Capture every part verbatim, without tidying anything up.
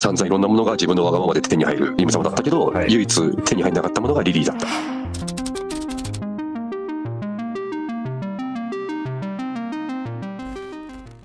散々いろんなものが自分のわがままで手に入るリム様だったけど、はい、唯一手に入らなかったものがリリーだった。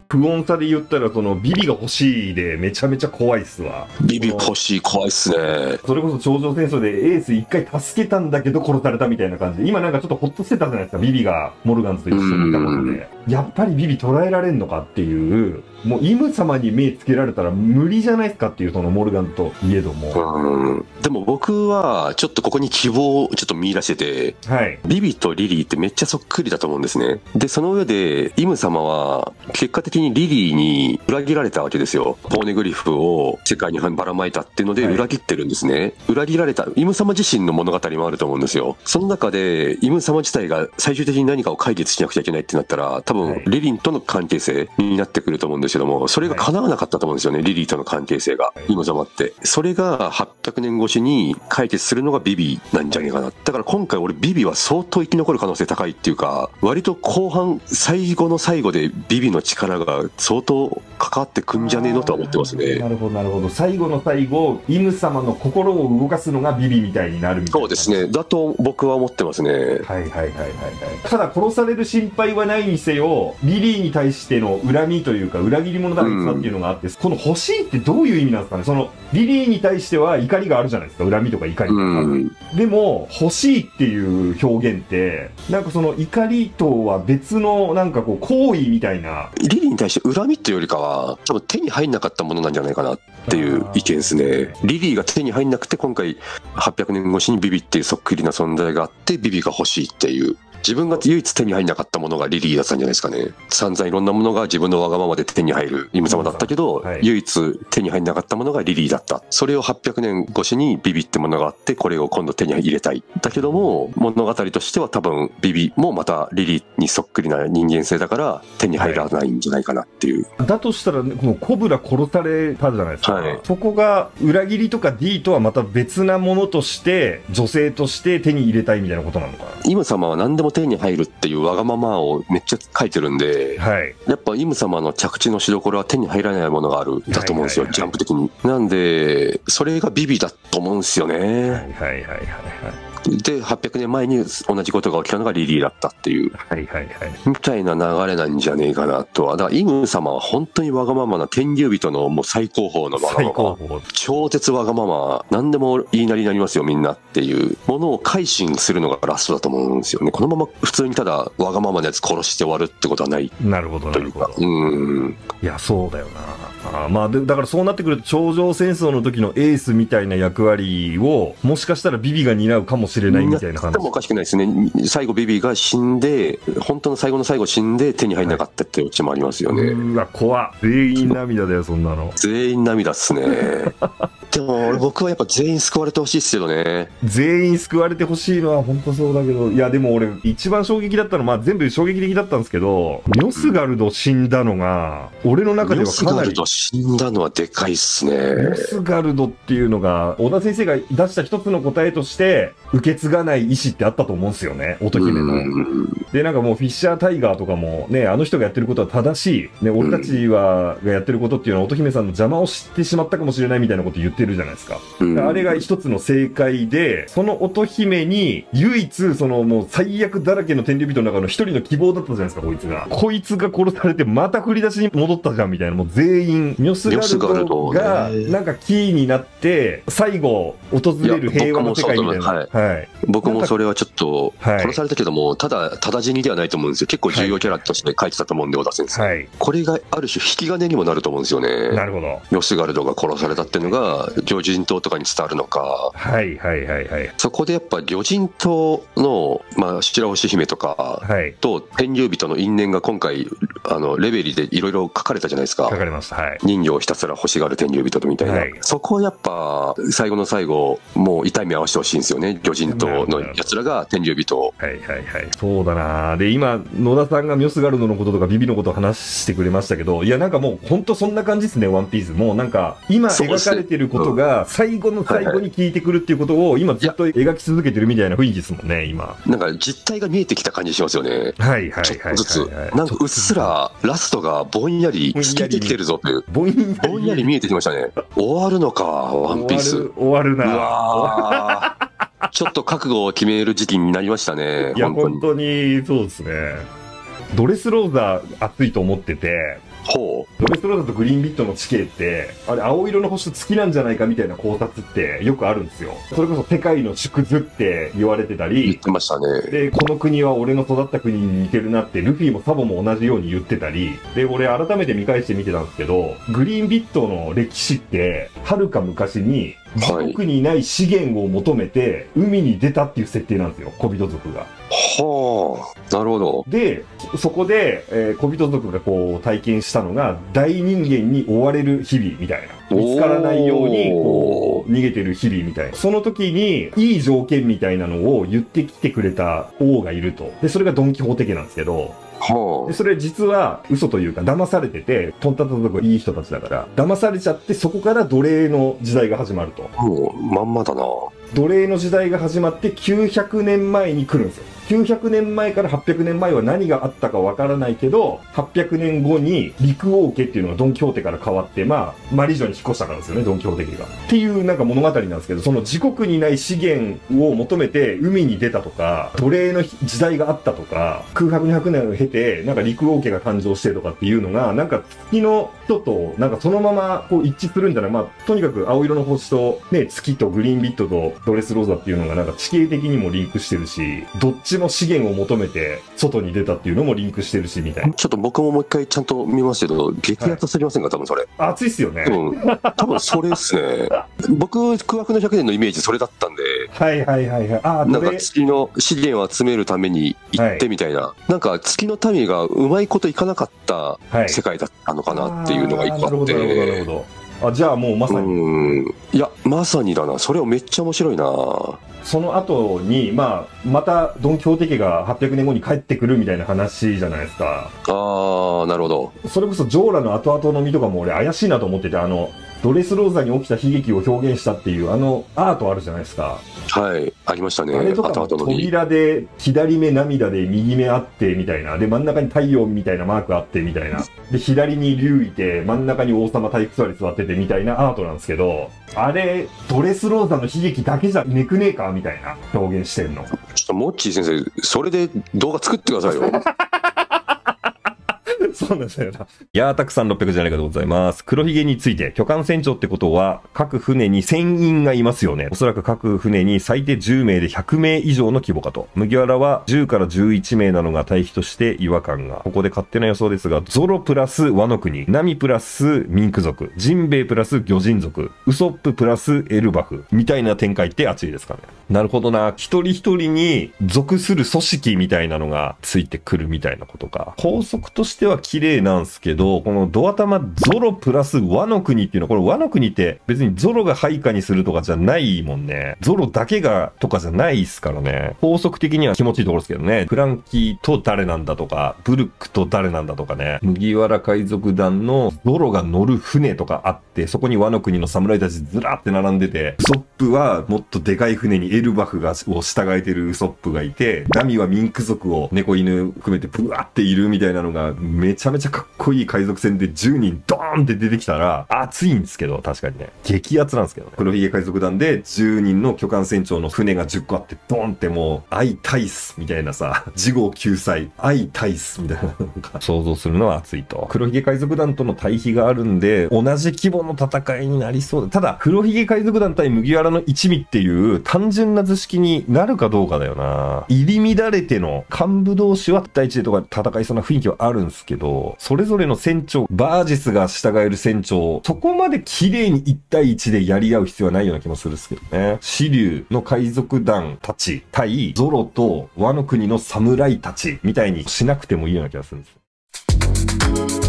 不穏さで言ったら、そのビビが欲しいでめちゃめちゃ怖いっすわ。ビビ欲しい怖いっすね。それこそ頂上戦争でエース一回助けたんだけど殺されたみたいな感じで、今なんかちょっとホッとしてたじゃないですか、ビビがモルガンズと一緒にいたことで。やっぱりビビ捉えられんのかっていう、もうイム様に目つけられたら無理じゃないですかっていう、そのモルガンといえども。うん。でも僕はちょっとここに希望をちょっと見出してて、はい、ビビとリリーってめっちゃそっくりだと思うんですね。で、その上でイム様は結果的にリリーに裏切られたわけですよ。ポーネグリフを世界にばらまいたっていうので裏切ってるんですね。はい、裏切られたイム様自身の物語もあると思うんですよ。その中でイム様自体が最終的に何かを解決しなくちゃいけないってなったら、多分リリーとの関係性になってくると思うんですけども、それが叶わなかったと思うんですよね、はい、リリーとの関係性が、イム様って。それがはっぴゃくねん越しに解決するのがビビなんじゃねえかな。だから今回俺ビビは相当生き残る可能性高いっていうか、割と後半最後の最後でビビの力が相当関わってくんじゃねえのとは思ってますね。なるほどなるほど。最後の最後、イム様の心を動かすのがビビみたいになるみたいな。そうですね、だと僕は思ってますね。はいはいはいはいはい。ただ殺される心配はないにせよ、リリーに対しての恨みというか裏切り者だったっていうのがあって、うん、この欲しいってどういう意味なんですかね。そのリリーに対しては怒りがあるじゃないですか、恨みとか怒りとか、うん、でも欲しいっていう表現ってなんかその怒りとは別のなんかこう行為みたいな。リリーに対して恨みっていうよりかは多分手に入んなかったものなんじゃないかなっていう意見ですね。リリーが手に入んなくて今回はっぴゃくねん越しにビビっていうそっくりな存在があって、ビビが欲しいっていう。自分が唯一手に入らなかったものがリリーだったんじゃないですかね。散々いろんなものが自分のわがままで手に入るイム様だったけど、はい、唯一手に入らなかったものがリリーだった。それをはっぴゃくねん越しにビビってものがあって、これを今度手に入れたい。だけども、物語としては多分ビビもまたリリーにそっくりな人間性だから手に入らないんじゃないかなっていう。はい、だとしたら、ね、このコブラ殺されたじゃないですか。はい、そこが裏切りとか D とはまた別なものとして、女性として手に入れたいみたいなことなのかな。イム様は何でも手に入るっていうわがままをめっちゃ書いてるんで、はい、やっぱイム様の着地のしどころは手に入らないものがあるだと思うんですよ、ジャンプ的に。なんでそれがビビだと思うんですよね。はいはいはいはいはい。で、はっぴゃくねんまえに同じことが起きたのがリリーだったっていう。はいはいはい。みたいな流れなんじゃねえかなとは。だから、イム様は本当にわがままな天竜人のもう最高峰のわがまま。最高峰。超絶わがまま。何でも言いなりになりますよ、みんなっていうものを改心するのがラストだと思うんですよね。このまま普通にただわがままなやつ殺して終わるってことはない。なるほど、なるほど。うん。いや、そうだよな。あまあで、だからそうなってくると、頂上戦争の時のエースみたいな役割を、もしかしたらビビが担うかもしれない。でもおかしくないですね。最後ビビが死んで、本当の最後の最後死んで手に入らなかったっていうオチもありますよね。うわ怖っ、全員涙だよそんなの。全員涙っすね。でも僕はやっぱ全員救われてほしいっすよね。全員救われてほしいのは本当そうだけど、いやでも俺一番衝撃だったのは、まあ、全部衝撃的だったんですけど、ミョスガルド死んだのが俺の中ではかなり。ミョスガルド死んだのはでかいっすね。ミョスガルドっていうのが小田先生が出した一つの答えとして受け継がない意志ってあったと思うんですよね、乙姫の。で、なんかもうフィッシャータイガーとかもね、あの人がやってることは正しい。ね、俺たちは、がやってることっていうのは乙姫さんの邪魔をしてしまったかもしれないみたいなこと言ってるじゃないですか。あれが一つの正解で、その乙姫に唯一、そのもう最悪だらけの天竜人の中の一人の希望だったじゃないですか、こいつが。こいつが殺されてまた振り出しに戻ったじゃんみたいな、もう全員、ミョスガルドがなんかキーになって、最後訪れる平和の世界みたいな。はい僕もそれはちょっと、殺されたけども、ただ、ただ死にではないと思うんですよ。結構重要キャラとして書いてたと思うんで、小田先生。これがある種、引き金にもなると思うんですよね。なるほど。ミョスガルドが殺されたっていうのが、魚人島とかに伝わるのか。はいはいはいはい。そこでやっぱ、魚人島の、まあ、白星姫とかと、天竜人の因縁が今回、あの、レベリでいろいろ書かれたじゃないですか。書かれました。はい。人形をひたすら欲しがる天竜人みたいな。そこはやっぱ、最後の最後、もう痛い目合わせてほしいんですよね、魚人神道のやつらが天竜人を。はいはいはい。そうだな。で、今、野田さんがミョスガルドのこととかビビのことを話してくれましたけど、いや、なんかもう、本当そんな感じですね、ワンピース。もうなんか、今描かれてることが、最後の最後に効いてくるっていうことを、今ずっと描き続けてるみたいな雰囲気ですもんね、今。なんか、実態が見えてきた感じしますよね。はいはいはい。ちょっとずつ。なんか、うっすら、ラストがぼんやり透けてきてるぞっていう。ぼんやり見えてきましたね。終わるのか、ワンピース。終わるな。うわー。ちょっと覚悟を決める時期になりましたね。いや、本当にそうですね。ドレスローザ熱いと思ってて、ほう。ドレスローザとグリーンビットの地形って、あれ、青色の星と月なんじゃないかみたいな考察ってよくあるんですよ。それこそ世界の縮図って言われてたり。言ってましたね。で、この国は俺の育った国に似てるなって、ルフィもサボも同じように言ってたり。で、俺改めて見返して見てたんですけど、グリーンビットの歴史って、遥か昔に、自国にない資源を求めて、海に出たっていう設定なんですよ、小人族が。はあ、なるほど。で、そこで、えー、小人族がこう体験したのが、大人間に追われる日々みたいな。見つからないように、こう、逃げてる日々みたいな。その時に、いい条件みたいなのを言ってきてくれた王がいると。で、それがドンキホーテ家なんですけど、でそれ実は嘘というか騙されてて、トンタンタンとかいい人たちだから、騙されちゃってそこから奴隷の時代が始まると。もう、まんまだな。奴隷の時代が始まってきゅうひゃくねんまえに来るんですよ。きゅうひゃくねんまえからはっぴゃくねんまえは何があったかわからないけど、はっぴゃくねんごに陸王家っていうのがドン・キホーテから変わって、まあ、マリジョに引っ越したからですよね、ドン・キホーテ家が。っていうなんか物語なんですけど、その自国にない資源を求めて海に出たとか、奴隷の時代があったとか、空白にひゃくねんを経て、なんか陸王家が誕生してとかっていうのが、なんか月の人と、なんかそのままこう一致するんじゃない、まあ、とにかく青色の星と、ね、月とグリーンビットとドレスローザっていうのがなんか地形的にもリンクしてるし、どっちも資源を求めて外に出たっていうのもリンクしてるしみたいな。ちょっと僕ももう一回ちゃんと見ますけど、激アツすぎませんか、多分それ。熱いっすよね。うん、多分それっすね。僕、空白のひゃくねんのイメージそれだったんで。はいはいはいはい。ああ、なんか月の資源を集めるために行ってみたいな。はい、なんか月の民がうまいこといかなかった世界だったのかなっていうのが一個あって。はい、なるほど。あ、じゃあもうまさに。うん。いや、まさにだな。それをめっちゃ面白いな。その後に、まあ、また、ドン・キホーテ家がはっぴゃくねんごに帰ってくるみたいな話じゃないですか。ああ、なるほど。それこそ、ジョーラの後々の実とかも俺怪しいなと思ってて、あの、ドレスローザに起きた悲劇を表現したっていう、あのアートあるじゃないですか。はい、ありましたね。あれとかも扉で、左目涙で、右目あって、みたいな。で、真ん中に太陽みたいなマークあって、みたいな。で、左に竜いて、真ん中に王様体育座り座ってて、みたいなアートなんですけど、あれ、ドレスローザの悲劇だけじゃねくねえかみたいな表現してんの。ちょっと、モッチー先生、それで動画作ってくださいよ。そうなんだよな。いやー、たくさんろっぴゃくじゃないかでございます。黒ひげについて、巨艦船長ってことは、各船にせんにんがいますよね。おそらく各船に最低じゅうめいでひゃくめい以上の規模かと。麦わらはじゅうからじゅういちめいなのが対比として違和感が。ここで勝手な予想ですが、ゾロプラスワノ国、ナミプラスミンク族、ジンベイプラス魚人族、ウソッププラスエルバフ、みたいな展開って熱いですかね。なるほどな。一人一人に属する組織みたいなのがついてくるみたいなことか。法則としては綺麗なんですけど、このドア玉ゾロプラスワノ国っていうのは、これワノ国って別にゾロが配下にするとかじゃないもんね。ゾロだけがとかじゃないっすからね。法則的には気持ちいいところですけどね。フランキーと誰なんだとか、ブルックと誰なんだとかね。麦わら海賊団のゾロが乗る船とかあって、そこにワノ国の侍たちずらーって並んでて、ウソップはもっとでかい船にエルバフがを従えてるウソップがいて、ダミはミンク族を猫犬含めてブワーっているみたいなのが、めちゃめちゃかっこいい海賊船でじゅうにんドーンって出てきたら熱いんですけど、確かにね。激アツなんですけどね。黒ひげ海賊団でじゅうにんの巨艦船長の船がじゅっこあって、ドーンってもう、相対すみたいなさ、事後救済、相対すみたいなのが想像するのは熱いと。黒ひげ海賊団との対比があるんで、同じ規模の戦いになりそうだ。ただ、黒ひげ海賊団対麦わらの一味っていう単純な図式になるかどうかだよな。入り乱れての幹部同士はだいいちでとか戦いそうな雰囲気はあるんですけど、それぞれの船長、バージスが従える船長、そこまで綺麗にいちたいいちでやり合う必要はないような気もするんですけどね。支流の海賊団たち対ゾロとワノ国の侍たちみたいにしなくてもいいような気がするんです。